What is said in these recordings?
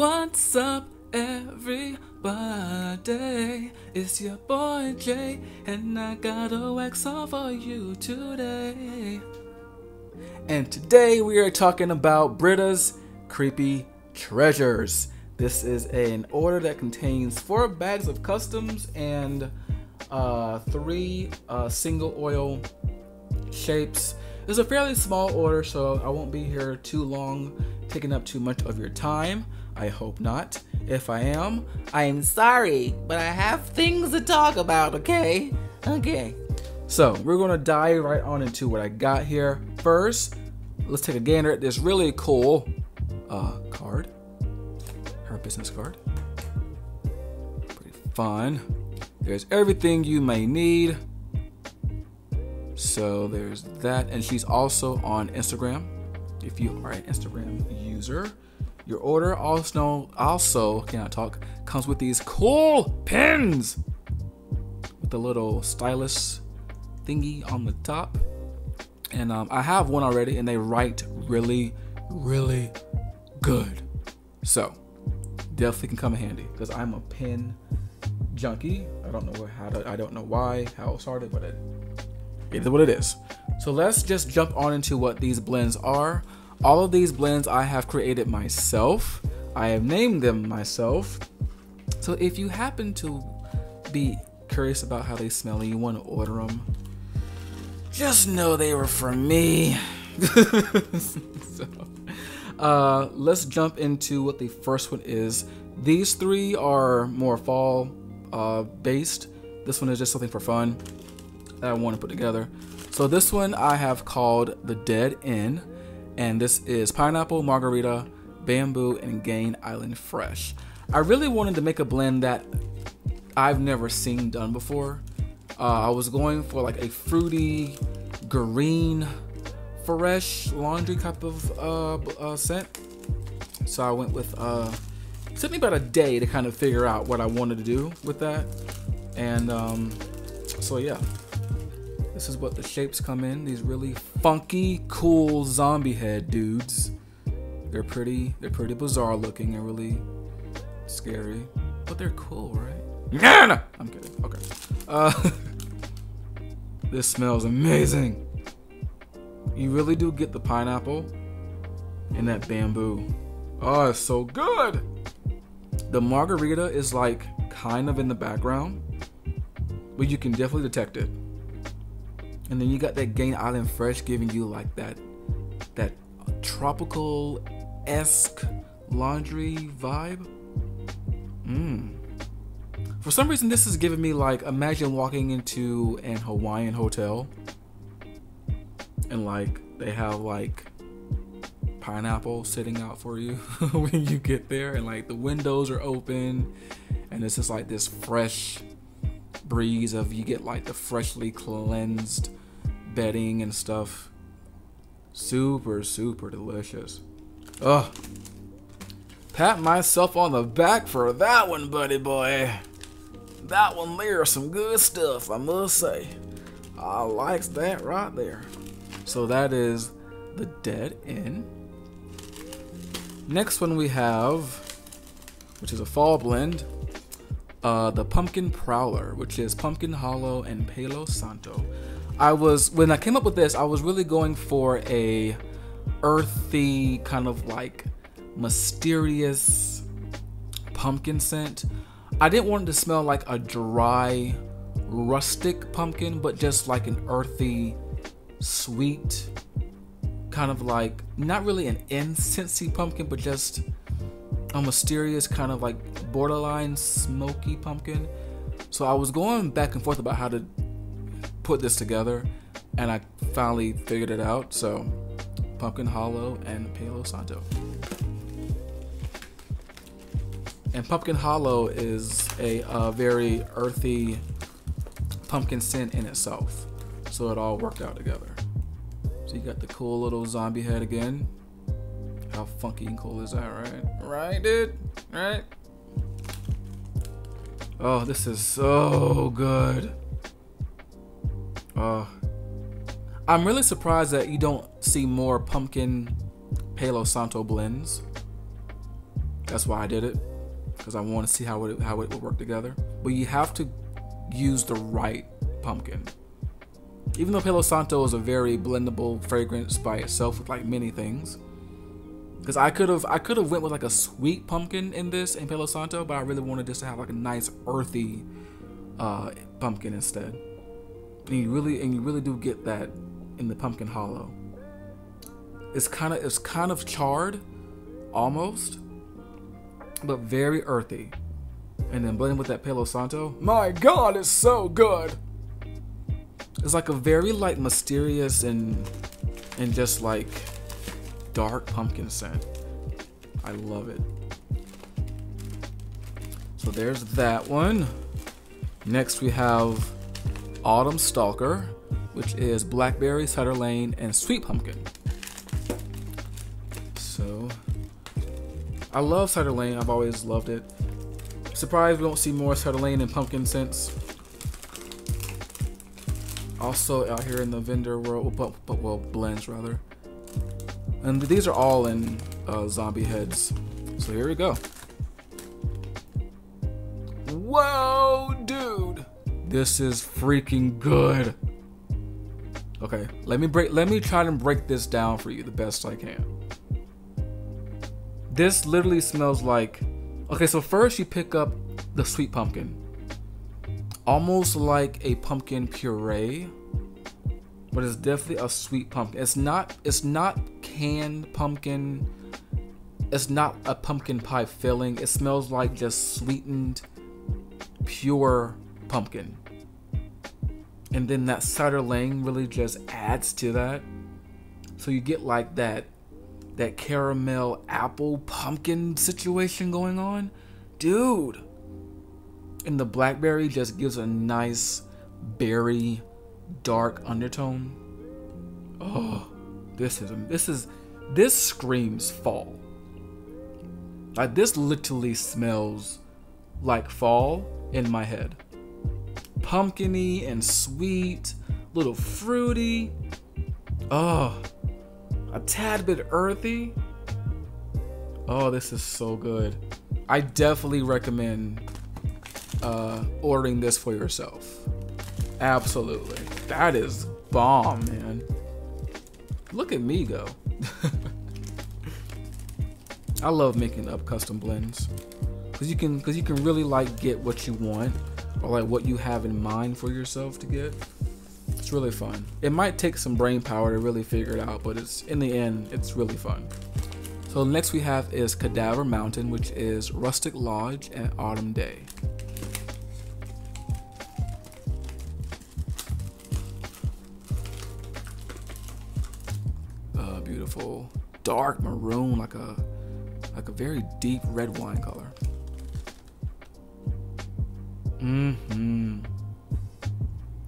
What's up, everybody? It's your boy Jay, and I got a wax on for you today. And today we are talking about Britta's Creepy Treasures. This is an order that contains 4 bags of customs and 3 single oil shapes. It's a fairly small order, so I won't be here too long, taking up too much of your time. I hope not. If I am, I am sorry, but I have things to talk about, okay? Okay. So we're gonna dive right on into what I got here. First, let's take a gander at this really cool card. Her business card. Pretty fun. There's everything you may need. So there's that, and she's also on Instagram. If you are an Instagram user, your order also comes with these cool pins with the little stylus thingy on the top. And I have one already, and they write really, really good. So definitely can come in handy because I'm a pen junkie. I don't know how it started, but it is what it is. So let's just jump on into what these blends are. All of these blends I have created myself. I have named them myself. So if you happen to be curious about how they smell and you want to order them, just know they were from me. So let's jump into what the first one is. These 3 are more fall based. This one is just something for fun that I want to put together. So this one I have called The Dead End, and this is pineapple, margarita, bamboo, and Gain Island Fresh. I really wanted to make a blend that I've never seen done before. I was going for like a fruity, green, fresh laundry type of scent. So I went with, it took me about a day to kind of figure out what I wanted to do with that. And so yeah. This is what the shapes come in. These really funky, cool zombie head dudes. They're pretty bizarre looking and really scary, but they're cool, right? No, I'm kidding. Okay. This smells amazing. You really do get the pineapple and that bamboo. Oh, it's so good. The margarita is like kind of in the background, but you can definitely detect it. And then you got that Gain Island Fresh giving you like that tropical-esque laundry vibe. For some reason, this is giving me like, imagine walking into an Hawaiian hotel and like they have like pineapple sitting out for you when you get there, and like the windows are open and it's just like this fresh breeze of, you get like the freshly cleansed bedding and stuff. Super delicious. Ugh. Pat myself on the back for that one, buddy boy. That one there is some good stuff, I must say. I likes that right there. So that is The Dead End. Next one we have, which is a fall blend, the Pumpkin Prowler, which is Pumpkin Hollow and Palo Santo. When I came up with this, I was really going for a earthy kind of like mysterious pumpkin scent. I didn't want it to smell like a dry, rustic pumpkin, but just like an earthy, sweet, kind of like, not really an incensey pumpkin, but just a mysterious kind of like borderline smoky pumpkin. So I was going back and forth about how to put this together, and I finally figured it out. So Pumpkin Hollow and Palo Santo. And Pumpkin Hollow is a very earthy pumpkin scent in itself, so it all worked out together. So you got the cool little zombie head again. How funky and cool is that, right? Right, dude? Right? Oh, this is so good. Oh, I'm really surprised that you don't see more pumpkin Palo Santo blends. That's why I did it, because I want to see how it would work together. But you have to use the right pumpkin. Even though Palo Santo is a very blendable fragrance by itself with like many things, because I could have went with like a sweet pumpkin in this in Palo Santo, but I really wanted this to have like a nice earthy pumpkin instead. And you really do get that in the Pumpkin Hollow. It's kind of charred, almost, but very earthy. And then blending with that Palo Santo, my God, it's so good. It's like a very like mysterious and just like dark pumpkin scent. I love it. So there's that one. Next we have Autumn Stalker, which is blackberry, cider lane, and sweet pumpkin. So I love cider lane. I've always loved it. Surprised we don't see more cider lane and pumpkin scents. Also out here in the vendor world, well, blends rather. And these are all in zombie heads. So here we go. Whoa, dude. This is freaking good. Okay, let me try and break this down for you the best I can. This literally smells like, okay, so first you pick up the sweet pumpkin. Almost like a pumpkin puree, but it's definitely a sweet pumpkin. It's not canned pumpkin. It's not a pumpkin pie filling. It smells like just sweetened, pure pumpkin. And then that cider lane really just adds to that. So you get like that caramel apple pumpkin situation going on. Dude. And the blackberry just gives a nice berry dark undertone. Oh, this screams fall. Like this literally smells like fall in my head. Pumpkiny and sweet, little fruity. Oh, a tad bit earthy. Oh, this is so good. I definitely recommend ordering this for yourself. Absolutely. That is bomb, man. Look at me go. I love making up custom blends, cause you can really like get what you want, or like what you have in mind for yourself to get. It's really fun. It might take some brain power to really figure it out, but it's in the end, it's really fun. So next we have is Cadaver Mountain, which is Rustic Lodge and Autumn Day. Beautiful dark maroon, like a very deep red wine color.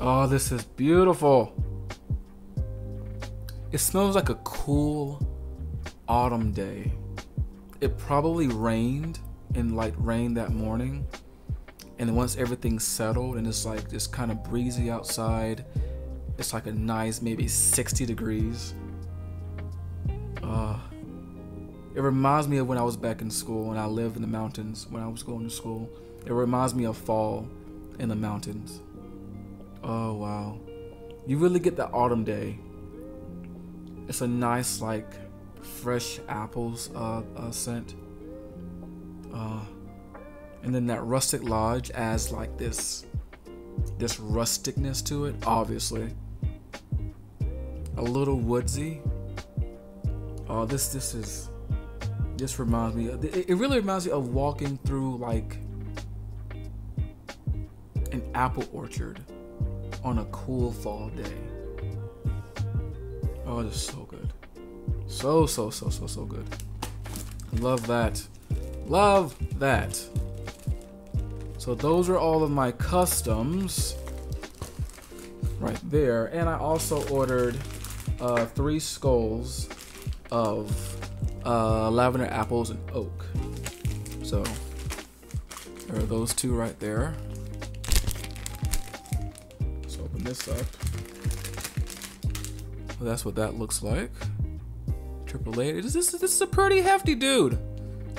Oh, this is beautiful. It smells like a cool autumn day. It probably rained and like rained that morning, and once everything settled and it's like just kind of breezy outside, it's like a nice maybe 60 degrees. It reminds me of when I was back in school and I lived in the mountains when I was going to school. It reminds me of fall in the mountains. Oh, wow. You really get the autumn day. It's a nice, like, fresh apples scent. And then that rustic lodge adds, like, this rusticness to it, obviously. A little woodsy. Oh, this reminds me of, it really reminds me of walking through like an apple orchard on a cool fall day. Oh, this is so good. So good. Love that. Love that. So those are all of my customs right there. And I also ordered 3 skulls of lavender apples and oak. So there are those two right there. Let's open this up. Well, that's what that looks like. Triple A. This is a pretty hefty dude.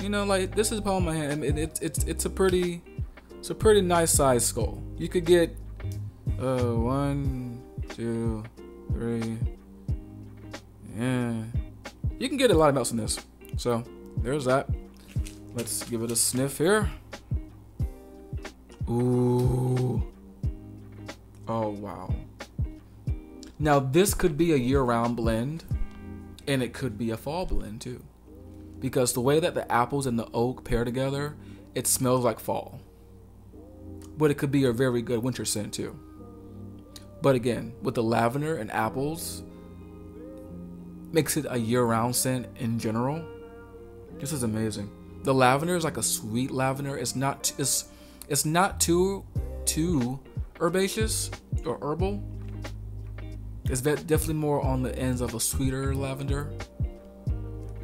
You know, like, this is a poem I had. I mean, it's a pretty nice sized skull. You could get 1, 2, 3. Yeah, you can get a lot of notes in this. So there's that. Let's give it a sniff here. Ooh. Oh wow. Now this could be a year-round blend, and it could be a fall blend too, because the way that the apples and the oak pair together, it smells like fall. But it could be a very good winter scent too. But again, with the lavender and apples, makes it a year-round scent in general. This is amazing. The lavender is like a sweet lavender. It's not too herbaceous or herbal. It's definitely more on the ends of a sweeter lavender.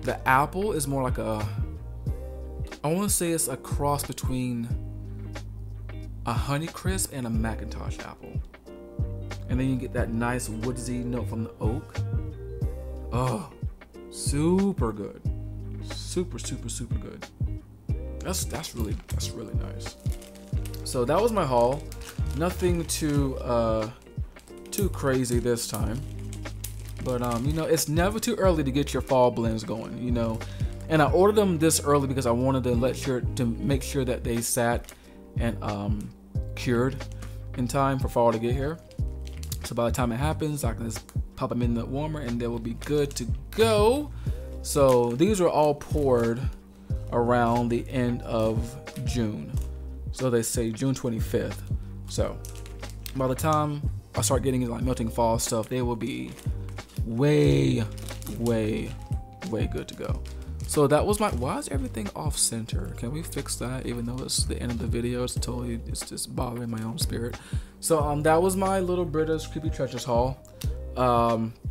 The apple is more like a, I want to say it's a cross between a Honeycrisp and a Macintosh apple. And then you get that nice woodsy note from the oak. Oh, super good. Super, super, super good. That's really nice. So that was my haul. Nothing too crazy this time, but you know, it's never too early to get your fall blends going, you know. And I ordered them this early because I wanted to make sure that they sat and cured in time for fall to get here. So by the time it happens, I can just pop them in the warmer and they will be good to go. So these were all poured around the end of June, so they say June 25th. So by the time I start getting like melting fall stuff, they will be way good to go. So that was my, why is everything off center? Can we fix that? Even though it's the end of the video, it's totally, it's just bothering my own spirit. So that was my little Britta's Creepy Treasures haul.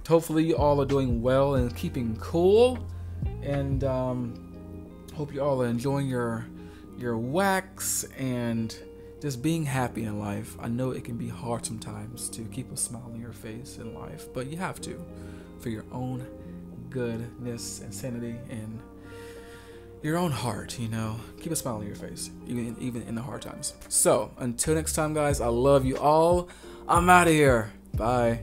Hopefully you all are doing well and keeping cool, and hope you all are enjoying your wax and just being happy in life. I know it can be hard sometimes to keep a smile on your face in life, but you have to, for your own goodness and sanity and your own heart, you know. Keep a smile on your face, even in the hard times. So until next time, guys, I love you all. I'm out of here. Bye.